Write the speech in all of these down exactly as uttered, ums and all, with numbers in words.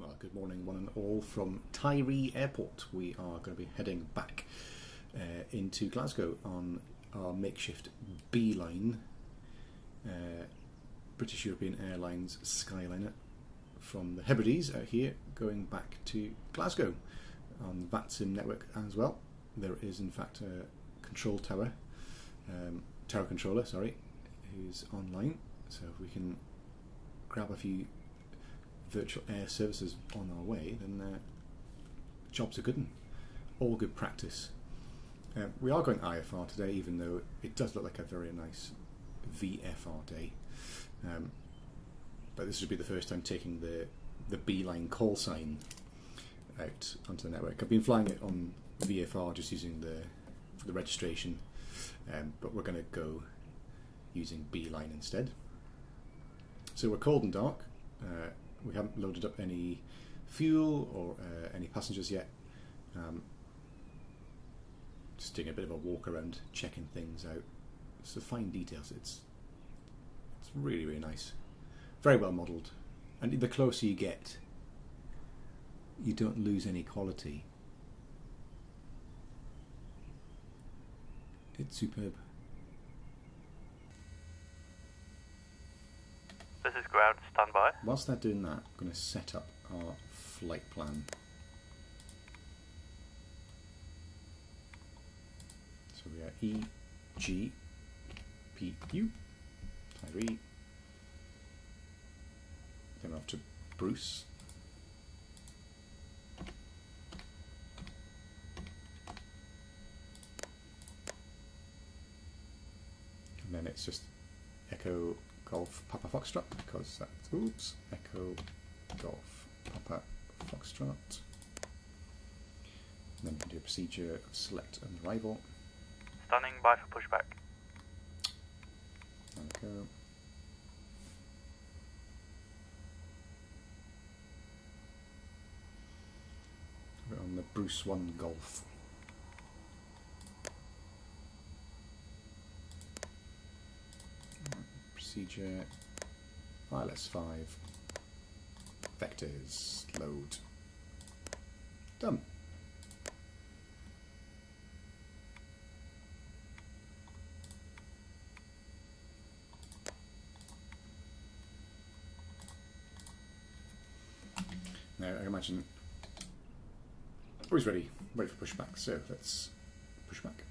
Well, good morning one and all from Tiree Airport. We are going to be heading back uh, into Glasgow on our makeshift B-Line, uh, British European Airlines Skyliner from the Hebrides out here, going back to Glasgow on the VATSIM network as well. There is in fact a control tower, um, tower controller, sorry, who's online, so if we can grab a few virtual air services on our way, then uh, jobs are good and all good practice. Uh, we are going I F R today, even though it does look like a very nice V F R day, um, but this would be the first time taking the the B-Line call sign out onto the network. I've been flying it on V F R just using the for the registration, um, but we're going to go using B-Line instead. So we're cold and dark. Uh, we haven't loaded up any fuel or uh, any passengers yet. Um, just doing a bit of a walk around, checking things out. It's the fine details. It's it's really really nice, very well modelled, and the closer you get, you don't lose any quality. It's superb. This is ground, stand by. Whilst they're doing that, I'm going to set up our flight plan. So we are E G P U, Tiree, then off to Bruce. And then it's just Echo Golf Papa Foxtrot, because that's, oops, Echo Golf Papa Foxtrot. And then we can do a procedure of select and arrival. Standing by for pushback. There we go. We're on the Bruce one Golf. Procedure, I L S five, vectors, load, done. Now I imagine always ready, ready for pushback, so let's push back.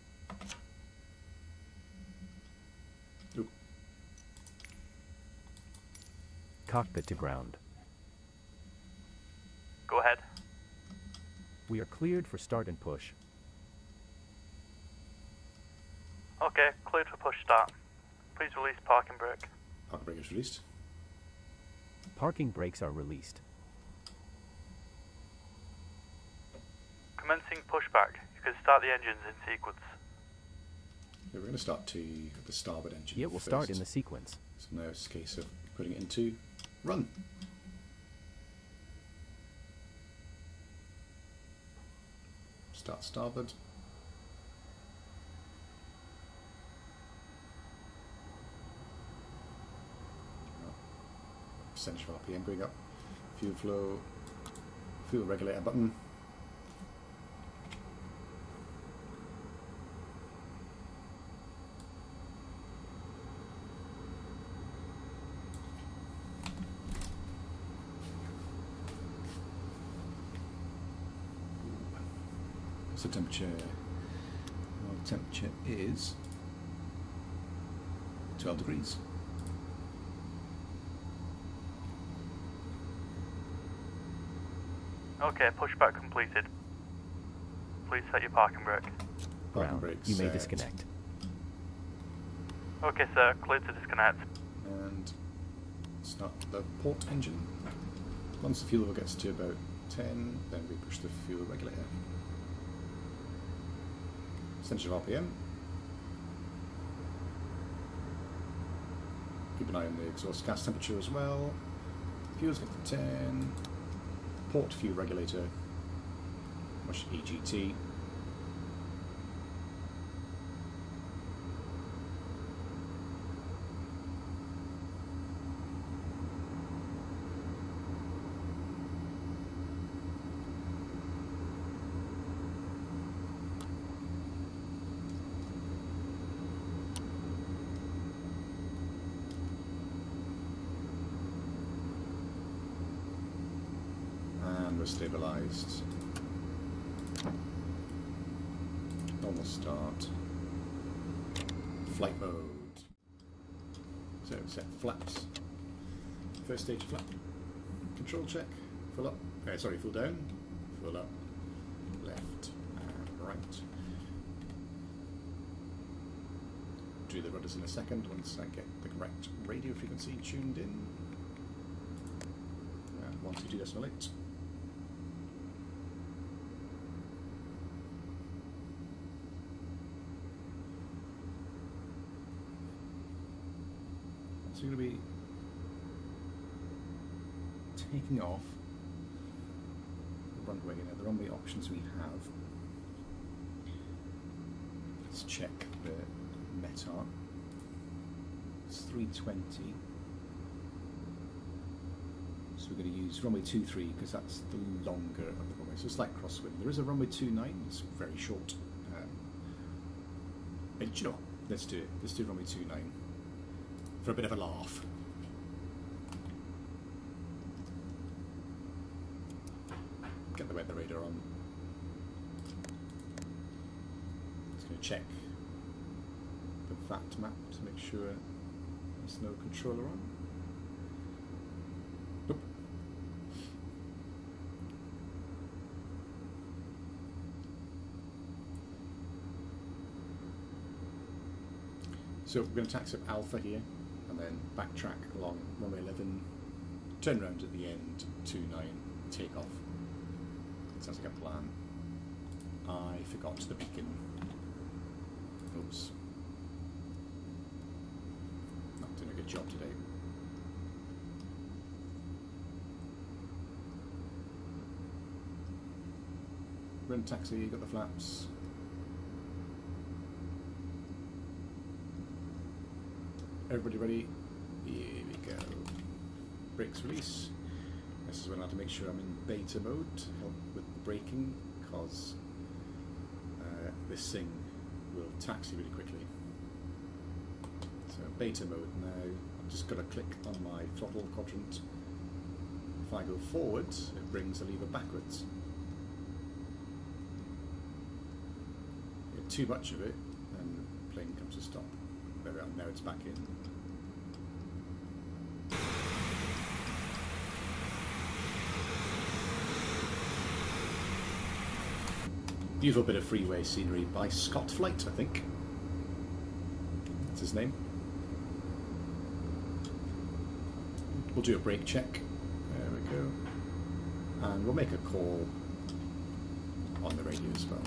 Cockpit to ground. Go ahead. We are cleared for start and push. Okay, cleared for push start. Please release parking brake. Parking brake is released. Parking brakes are released. Commencing pushback. You can start the engines in sequence. Yeah, we're going to start to the starboard engine. Yeah, we'll first start in the sequence. So now it's a case of putting it into run. Start starboard. Percentage of R P M going up. Fuel flow. Fuel regulator button. So temperature, our temperature is twelve degrees. Okay, pushback completed. Please set your parking brake. Parking brake. You may set. Disconnect. Okay, sir, clear to disconnect. And start the port engine. Once the fuel level gets to about ten, then we push the fuel regulator. Percentage of R P M. Keep an eye on the exhaust gas temperature as well. Fuel's got to ten. Port fuel regulator. Watch E G T. was stabilised. Normal start. Flight mode. So set flaps. First stage flap. Control check. Full up. Uh, sorry, full down. Full up. Left and right. Do the rudders in a second once I get the correct radio frequency tuned in. And one two two point eight. So you're going to be taking off the runway. Now the runway options we have. Let's check the METAR. It's three twenty. So we're going to use runway two three because that's the longer of the runway. So it's like crosswind. There is a runway two nine. It's very short. Um, but you know, let's do it. Let's do runway two nine for a bit of a laugh. Get the weather radar on. It's going to check the V A T map to make sure there's no controller on. Oop. So we're going to tax up Alpha here and then backtrack along runway eleven, turn round at the end, two nine, take off. Sounds like a plan. I forgot the beacon. Oops. Doing a good job today. We're in taxi, you got the flaps. Everybody ready? Here we go. Brakes release. This is when I have to make sure I'm in beta mode to help with the braking, because uh, this thing will taxi really quickly. So beta mode now, I've just got to click on my throttle quadrant. If I go forwards, it brings the lever backwards. If too much of it, then the plane comes to stop. There we are, now it's back in. Beautiful bit of freeway scenery by Scott Flight, I think. That's his name. We'll do a brake check, there we go, and we'll make a call on the radio as well.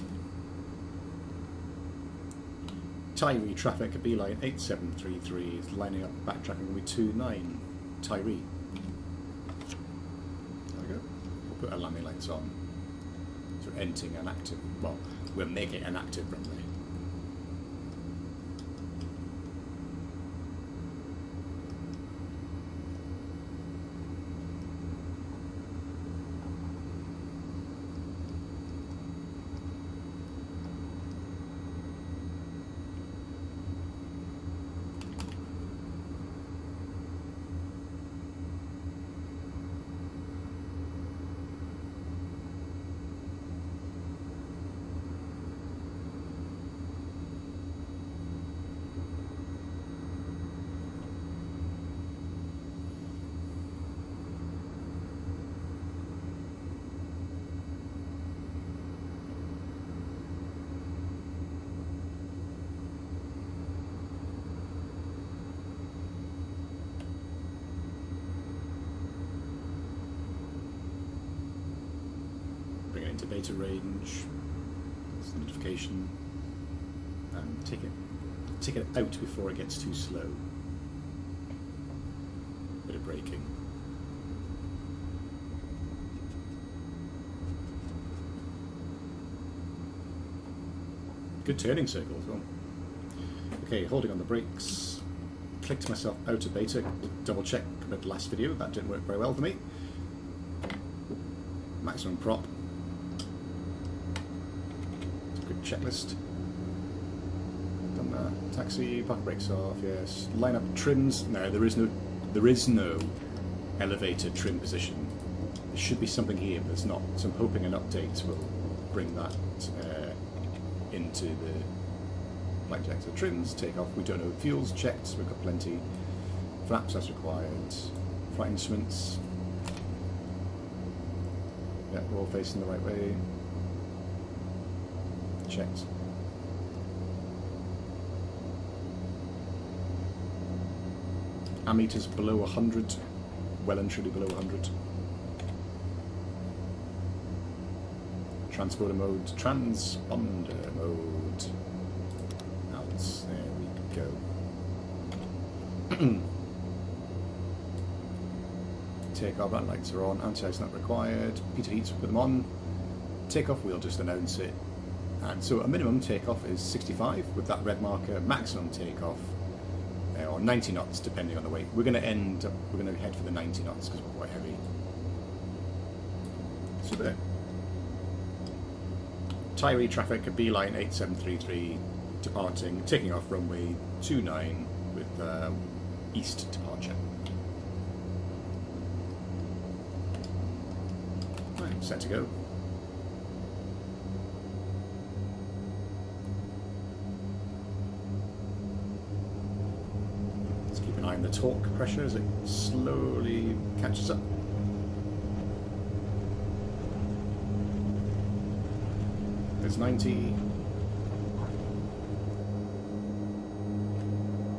Tiree traffic, B-Line eight seven three three is lining up, backtracking will be two nine, Tiree. There we go, we'll put our landing lights on, so we're entering an active, well, we'll make it an active runway. Into beta range, it's the notification, and take it, take it out before it gets too slow. Bit of braking. Good turning circle as well. Okay, holding on the brakes. Clicked myself out of beta. Double check compared to last video. That didn't work very well for me. Maximum prop. Checklist. Done that. Taxi, park brakes off, yes. Line up trims. No, there is no there is no elevator trim position. there should be something here, but it's not. So I'm hoping an update will bring that uh, into the black jack. So trims, take off, we don't know. Fuels checked, we've got plenty. Flaps as required. Flight instruments. Yeah, we're all facing the right way. Checked. Ammeters below one hundred, well and truly below one hundred. Transporter mode, transponder mode. Out, there we go. Takeoff, black lights are on, anti-ice not required. Peter Heats, we put them on. Takeoff, we'll just announce it. And so a minimum takeoff is sixty-five with that red marker, maximum takeoff. Or ninety knots, depending on the weight. We're going to end up, we're going to head for the ninety knots because we're quite heavy. Super there. Tiree traffic, a B-Line eight seven three three departing, taking off runway two nine with uh, east departure. Right, set to go. The torque pressure as it slowly catches up. There's ninety.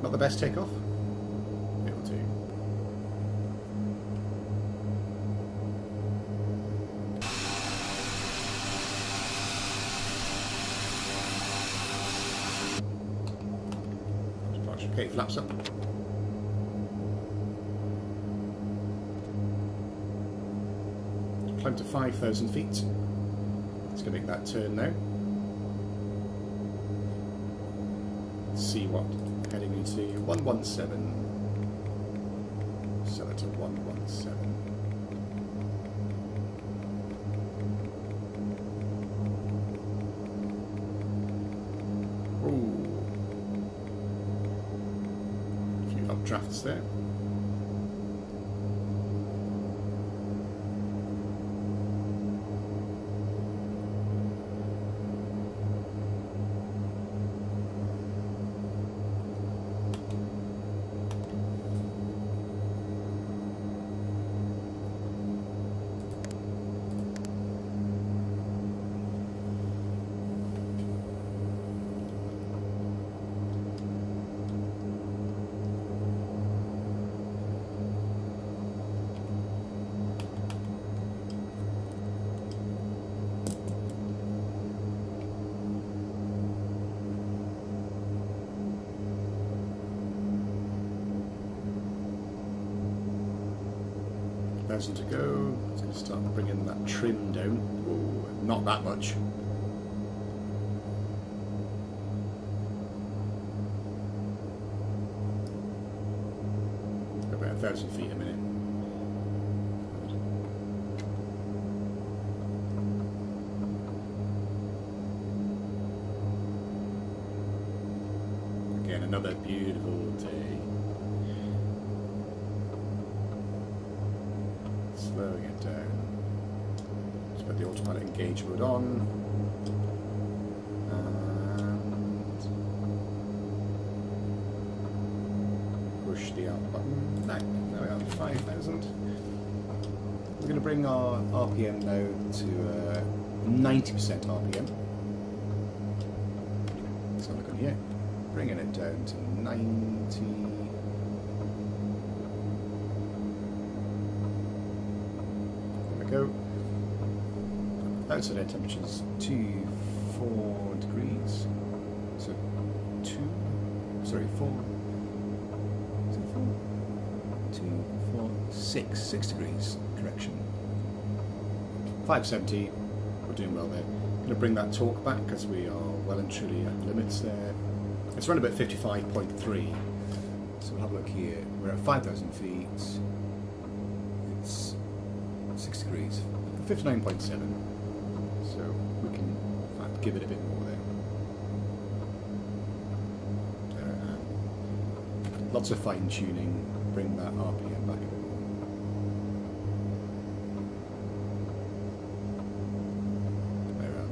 Not the best takeoff. It'll do. Okay, flaps up. Climb to five thousand feet. It's going to make that turn now. Let's see what heading into one one seven. Set it to one one seven. Ooh. A few updrafts there. To go, it's going to start bringing that trim down. Ooh, not that much. About a thousand feet a minute. Again, another beautiful day. Slowing it down. Let's put the autopilot engage mode on. And push the out button. No, there we are, five thousand. We're going to bring our R P M now to uh, ninety percent R P M. Let's have a look on here. Bringing it down to ninety. Go. Outside air temperature is two four degrees. So two, sorry, four. Is it four? Two, four, six, six degrees. Correction. five seventy. We're doing well there. Going to bring that torque back because we are well and truly at limits there. It's around about fifty-five point three. So we'll have a look here. We're at five thousand feet. Degrees, fifty-nine point seven, so we can give it a bit more there. There and lots of fine tuning, bring that R P M back a bit more.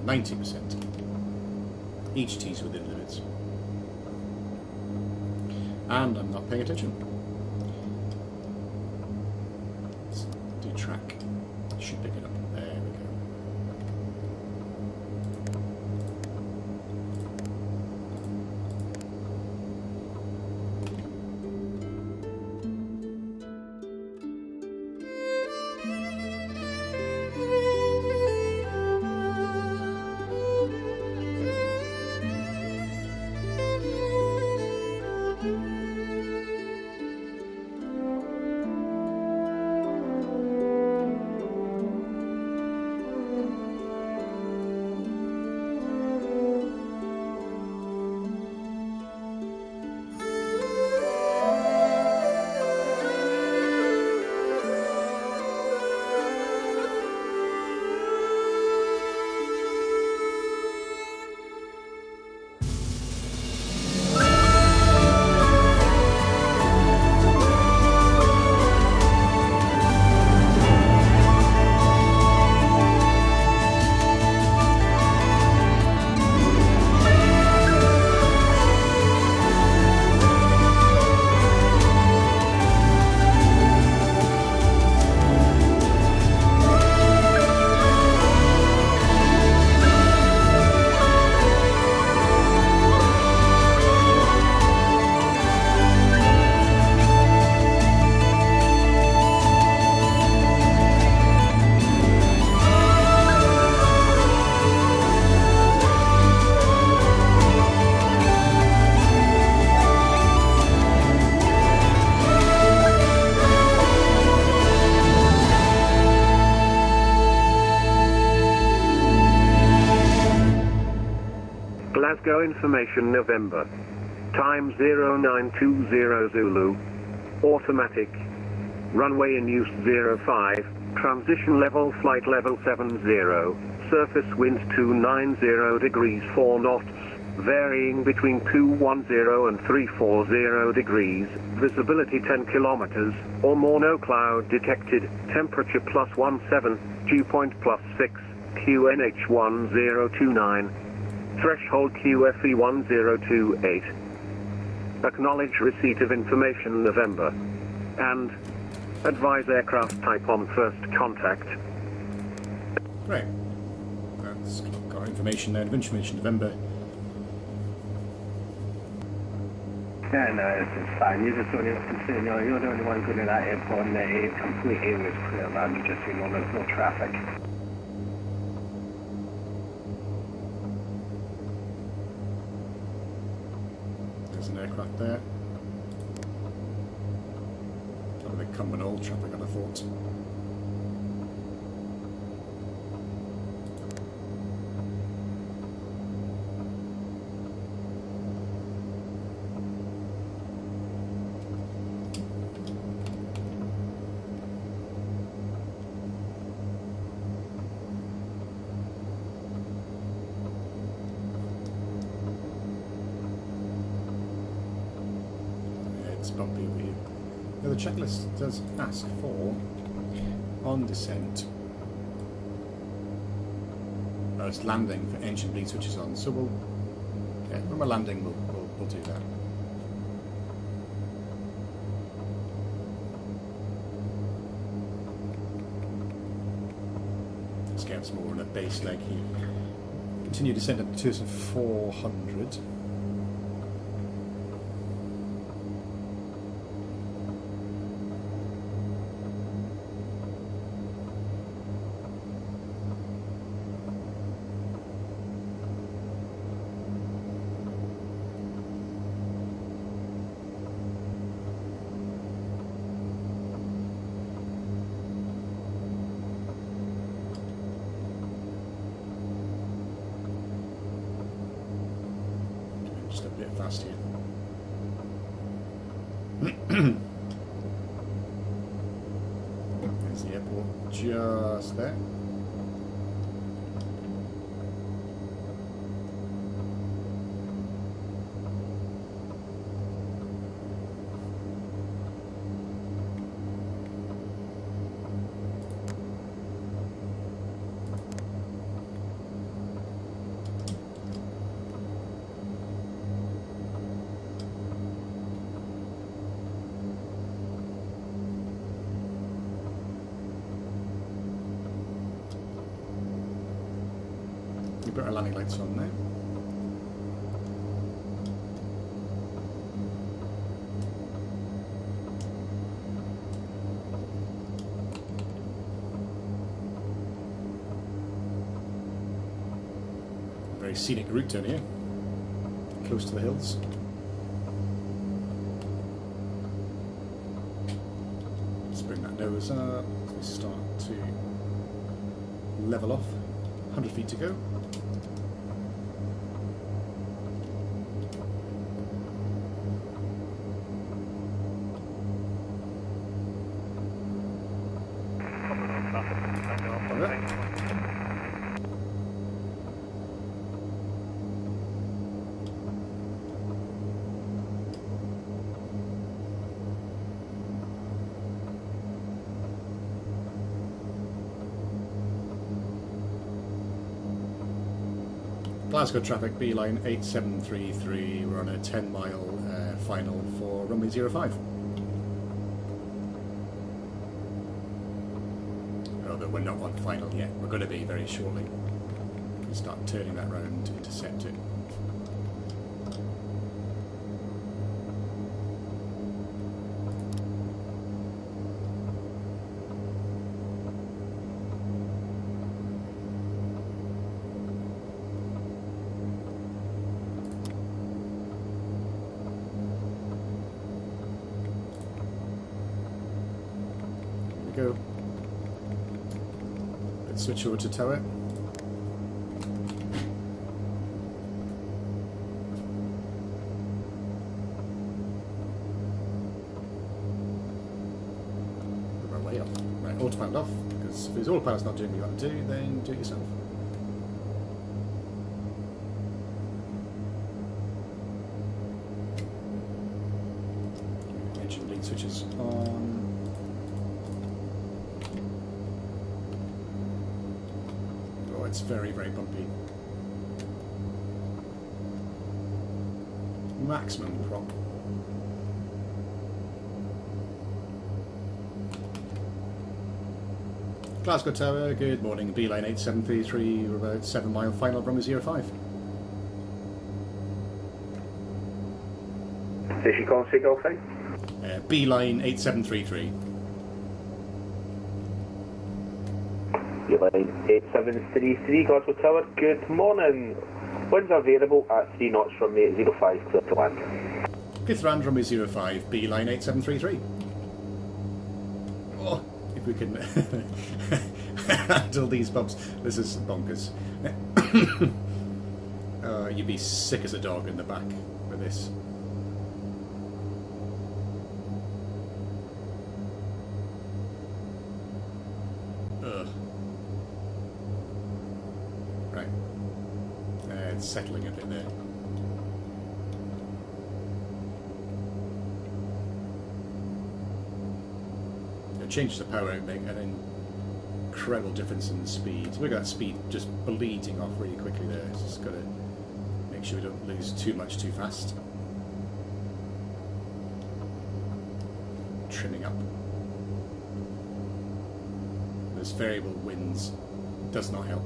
ninety percent. Each T is within limits. And I'm not paying attention. Let's do track. I should pick it up. There we Glasgow information November, time zero nine two zero Zulu, automatic, runway in use zero five, transition level flight level seventy, surface wind two ninety degrees four knots, varying between two ten and three forty degrees, visibility ten kilometers, or more, no cloud detected, temperature plus seventeen, dew point plus six, Q N H one zero two nine. Threshold Q F E one zero two eight. Acknowledge receipt of information November. And advise aircraft type on first contact. Great. That's got our information there. Information November. Yeah, no, it's, it's fine. You just don't have to say, no, you're the only one good in that airport, and the complete area is clear around you, just so you know there's no traffic. There's an aircraft there. That would come an old traffic, I'd have thought. Checklist does ask for on descent. Oh, it's landing for engine B switches on. So we'll, yeah, when we're landing, we'll, we'll, we'll do that. Let's get some more on a base leg here. Continue descent up to two thousand four hundred. we put our landing lights on now. Very scenic route down here, close to the hills. Let's bring that nose up, we start to level off, one hundred feet to go. Glasgow traffic, B-Line eight seven three three, we're on a ten mile uh, final for runway zero five. Although we're not on final yet, we're going to be very shortly. We'll start turning that round to intercept it. Go. Let's switch over to Tiree. We're way off. Right, autopilot off, because if it's autopilot's not doing what you want to do, then do it yourself. Engine bleed switches on. It's very, very bumpy. Maximum prop. Glasgow Tower, good morning. B-Line eight seven three three, we're about seven mile final, runway zero five. Station call signal, please. Uh, B-Line eight seven three three. Line eight seven three three, Glasgow Tower, good morning. Winds available at three knots from the zero five, clear to land. Clear to land, runway zero five, B-Line eight seven three three. Oh, if we can handle these bumps, this is bonkers. uh, you'd be sick as a dog in the back with this. Settling a bit there. It changes the power output, an incredible difference in the speed. Look at that speed just bleeding off really quickly there. It's just got to make sure we don't lose too much too fast. Trimming up. This variable winds does not help.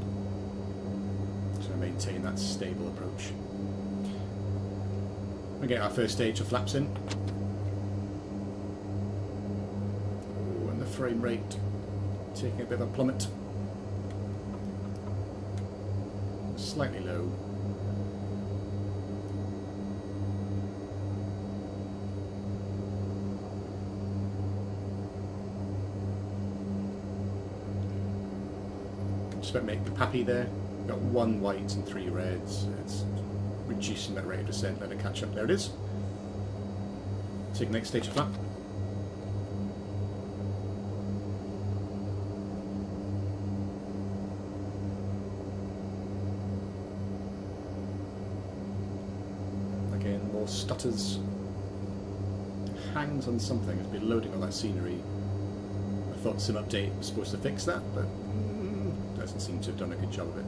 Maintain that stable approach. We get our first stage of flaps in. Ooh, and the frame rate taking a bit of a plummet. Slightly low. Just about make the PAPI there. Got one white and three reds. It's reducing that rate of descent, let it catch up. There it is. Take the next stage of flap. Again, more stutters. Hangs on something. It's been loading all that scenery. I thought some update was supposed to fix that, but doesn't seem to have done a good job of it.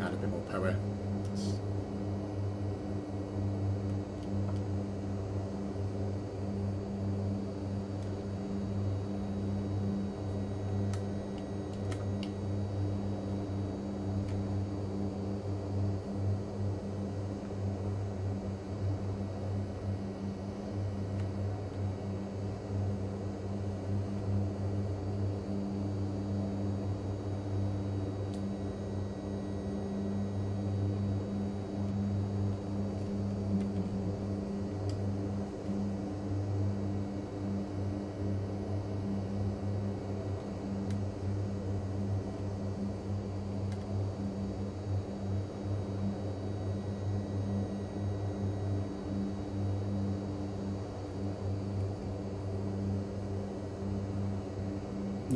Add a bit more power.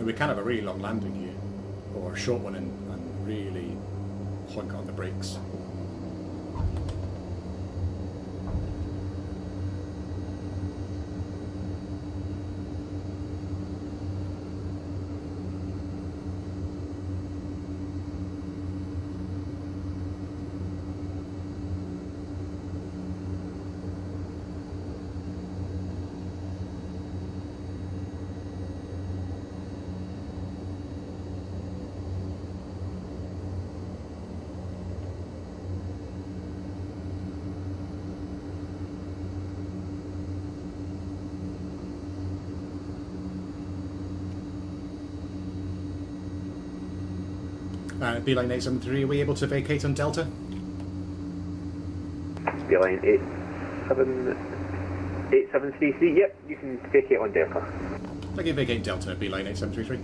we can have a really long landing here, or a short one and, and really honk on the brakes. Uh, B-Line eight seven three, are we able to vacate on Delta? B-Line eight seven three three, yep, you can vacate on Delta. I can vacate Delta, B-Line eight seven three three.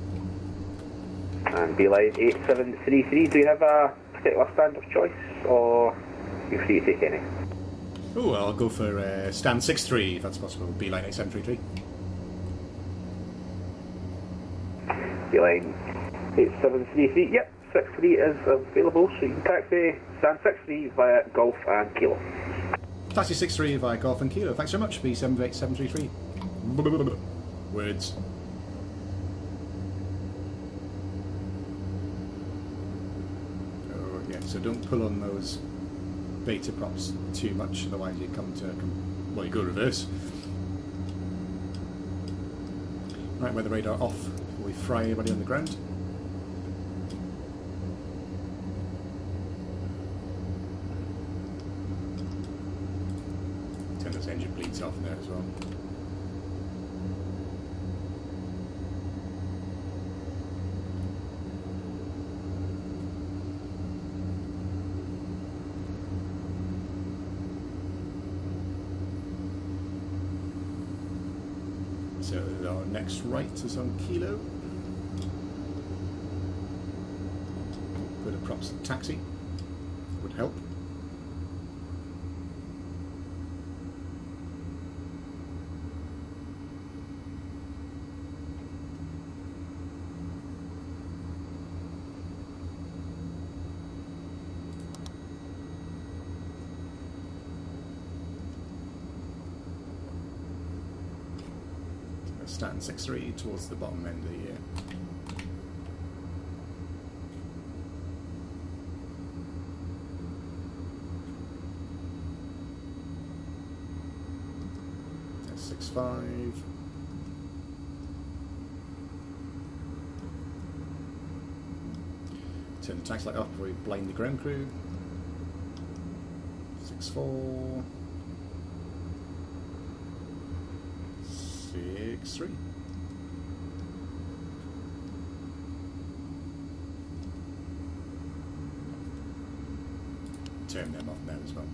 And B-Line eight seven three three, do you have a particular standard choice, or you're free to take any? Oh, I'll go for uh, stand six three if that's possible, B-Line eight seven three three. B-Line eight seven three three, yep. six three is available, so you can taxi stand six three via Golf and Kilo. Taxi six three via Golf and Kilo, thanks so much, B seven eight seven three three. Words. Oh, yeah, so don't pull on those beta props too much, otherwise you come to, come, well, you go reverse. Right, weather radar off, we fry everybody on the ground. Engine bleeds off there as well. So our next right is on Kilo. Go to props and taxi. Would help. Stand six three towards the bottom end of the year. six five. Turn the tax light off before we blind the ground crew. six four. six three. Turn them off now as well.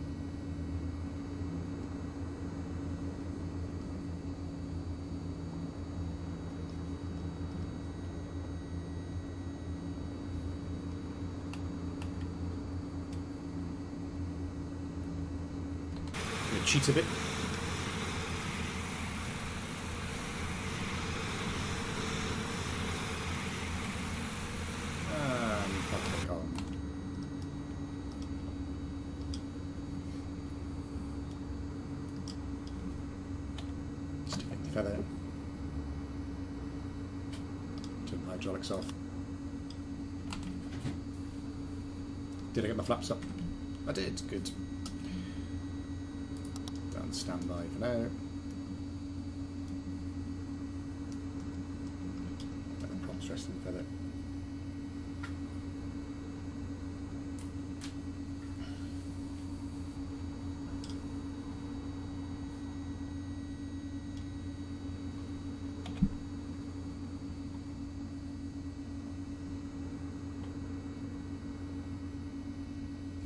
I'm gonna cheat a bit. Feather. Turn the hydraulics off. Did I get my flaps up? I did, good. Down standby for now. Feather props resting feather.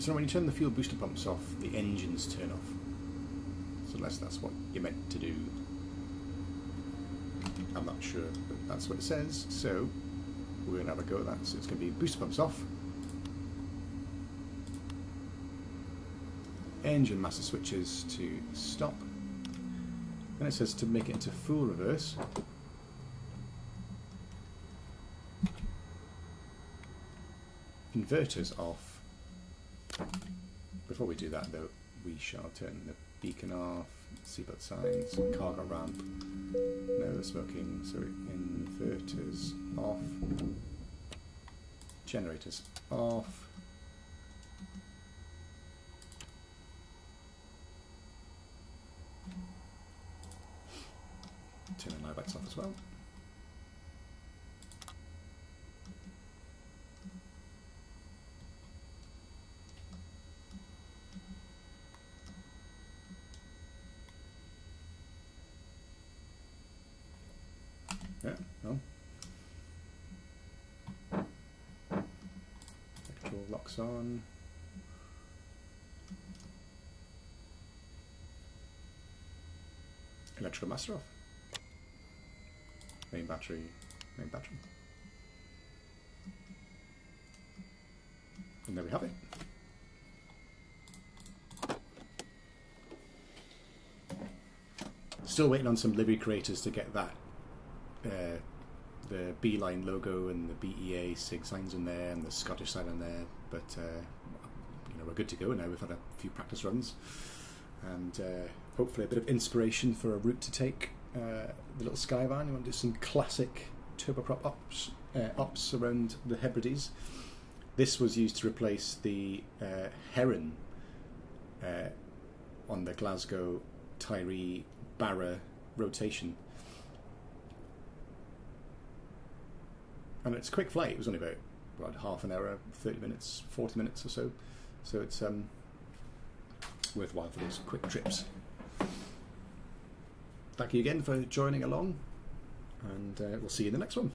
So when you turn the fuel booster pumps off, the engines turn off. So unless that's what you're meant to do. I'm not sure, but that's what it says. So we're going to have a go at that. So it's going to be booster pumps off. Engine master switches to stop. And it says to make it into full reverse. inverters off. Before we do that though, we shall turn the beacon off, seatbelt signs, cargo ramp, no smoking, sorry, inverters off, generators off. Turn the live lights off as well. Yeah, no. Electrical locks on. Electrical master off. Main battery, main battery. And there we have it. Still waiting on some livery creators to get that. Uh, the B-Line logo and the B E A sig signs in there and the Scottish sign in there, but uh, you know, we're good to go now. We've had a few practice runs and uh, hopefully a bit of inspiration for a route to take. Uh, the little Skyvan, you want to do some classic turboprop ops, uh, ops around the Hebrides. This was used to replace the uh, Heron uh, on the Glasgow Tiree Barra rotation. And it's a quick flight. It was only about, about half an hour, thirty minutes, forty minutes or so. So it's um, worthwhile for those quick trips. Thank you again for joining along, and uh, we'll see you in the next one.